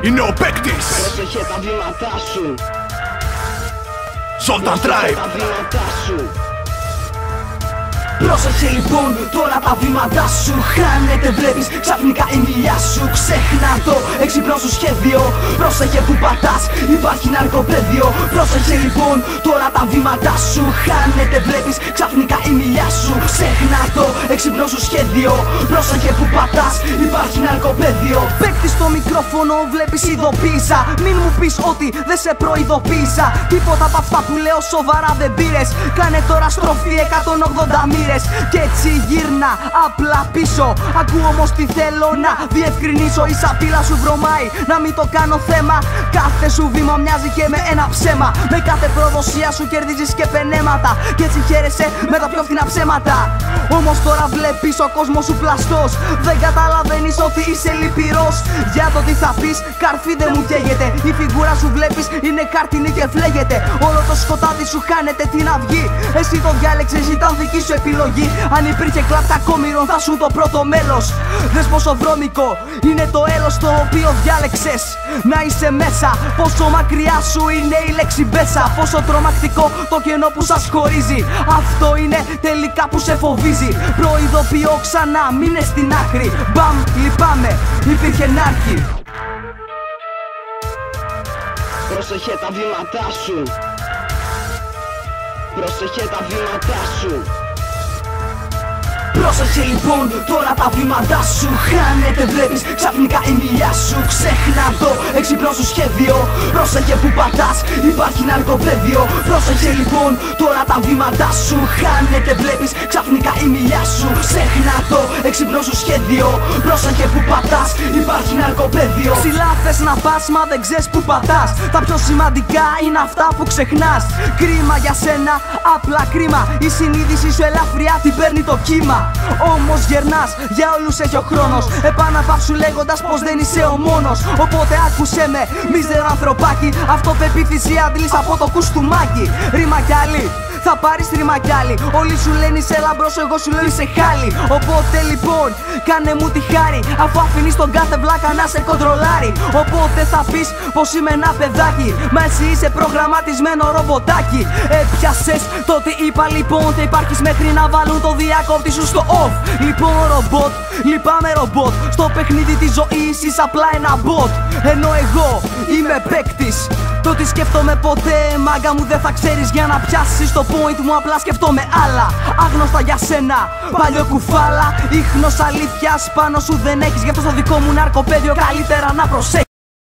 Είναι ο Παίκτης! Έτυχε τα βήματά σου! Σόλτα Τράιπ! Πρόσεξε λοιπόν τώρα τα βήματά σου. Χάνεται, βλέπεις ξαφνικά η μιλιά σου. Ξέχνα το έξυπνο σου σχέδιο. Πρόσεχε που πατάς, υπάρχει ναρκοπέδιο. Πρόσεξε λοιπόν τώρα τα βήματά σου. Χάνεται, βλέπεις ξαφνικά η μιλιά σου. Ξέχνα το έξυπνο σου σχέδιο. Πρόσεχε που πατάς, υπάρχει ναρκοπέδιο. Παίκτης στο μικρόφωνο, βλέπεις ειδοποίησα. Μην μου πεις ότι δεν σε προειδοποίησα. Τίποτα από αυτά που λέω σοβαρά δεν πήρες. Κάνε τώρα στροφή 180 μοίρες. Κι έτσι γύρνα απλά πίσω. Ακού όμως τι θέλω να διευκρινίσω. Η σαπίλα σου βρωμάει, να μην το κάνω θέμα. Κάθε σου βήμα μοιάζει και με ένα ψέμα. Με κάθε προδοσία σου κερδίζεις και πενέματα. Κι έτσι χαίρεσαι με τα πιο φθηνά ψέματα. Όμως τώρα βλέπεις ο κόσμος σου πλαστός. Δεν καταλαβαίνεις ότι είσαι λυπηρός. Για το τι θα πεις, καρφί δεν μου καίγεται. Η φιγούρα σου βλέπεις είναι καρτινή και φλέγεται. Όλο το σκοτάδι σου χάνεται την αυγή. Εσύ το διάλεξες, ήταν δική σου επιλογή. Αν υπήρχε κλάπτα κόμιρον θα σου το πρώτο μέλος. Δες πόσο βρώμικο είναι το έλος το οποίο διάλεξες να είσαι μέσα. Πόσο μακριά σου είναι η λέξη μπέσα. Πόσο τρομακτικό το κενό που σας χωρίζει. Αυτό είναι τελικά που σε φοβίζει. Προειδοποιώ ξανά, μείνε στην άκρη. Μπαμ, λυπάμαι, υπήρχε νάρχη. Πρόσεχε τα βήματά σου. Πρόσεχε τα βήματά σου. Πρόσεξε λοιπόν τώρα τα βήματά σου. Χάνεται, βλέπεις ξαφνικά η μιλιά σου. Ξέχνα το έξυπνο σου σχέδιο. Πρόσεχε που πατάς, υπάρχει ναρκοπέδιο. Πρόσεξε λοιπόν τώρα τα βήματά σου. Χάνεται, βλέπεις ξαφνικά η μιλιά σου. Ξέχνα το έξυπνο σου σχέδιο. Πρόσεχε που πατάς, υπάρχει ναρκοπέδιο. Ψηλά θες να πας, μα δεν ξέρεις που πατάς. Τα πιο σημαντικά είναι αυτά που ξεχνάς. Κρίμα για σένα, απλά κρίμα. Η συνείδηση σου ελαφριά την παίρνει το κύμα. Όμως γερνάς, για όλους έχει ο χρόνος. Επαναπαύσου λέγοντας πως δεν είσαι ο μόνος. Οπότε άκουσέ με, μίζερο ανθρωπάκι. Αυτοπεποίθηση αντλείς από το κουστούμάκι. Ρήμα κι άλλη, θα πάρεις ρήμα κι άλλη. Όλοι σου λένε είσαι λαμπρός, εγώ σου λέω είσαι χάλι. Οπότε λοιπόν, κάνε μου τη χάρη. Αφού αφήνεις τον κάθε βλάκα να σε κοντρολάρει. Οπότε θα πεις πως είμαι ένα παιδάκι. Μα εσύ είσαι προγραμματισμένο ρομποτάκι. Έπιασες το τι είπα λοιπόν. Θα υπάρχεις μέχρι να βάλουν το διακόπτη σου στο off. Λοιπόν ρομπότ, λυπάμαι ρομπότ. Στο παιχνίδι της ζωής είσαι απλά ένα bot. Ενώ εγώ είμαι παίκτης. Το τι σκέφτομαι ποτέ, μάγκα μου δεν θα ξέρεις. Για να πιάσεις το point μου απλά σκέφτομαι άλλα. Άγνωστα για σένα, παλιό κουφάλα. Ίχνος αλήθειας πάνω σου δεν έχεις. Γι' αυτό στο δικό μου ναρκοπέδιο καλύτερα να προσέχεις.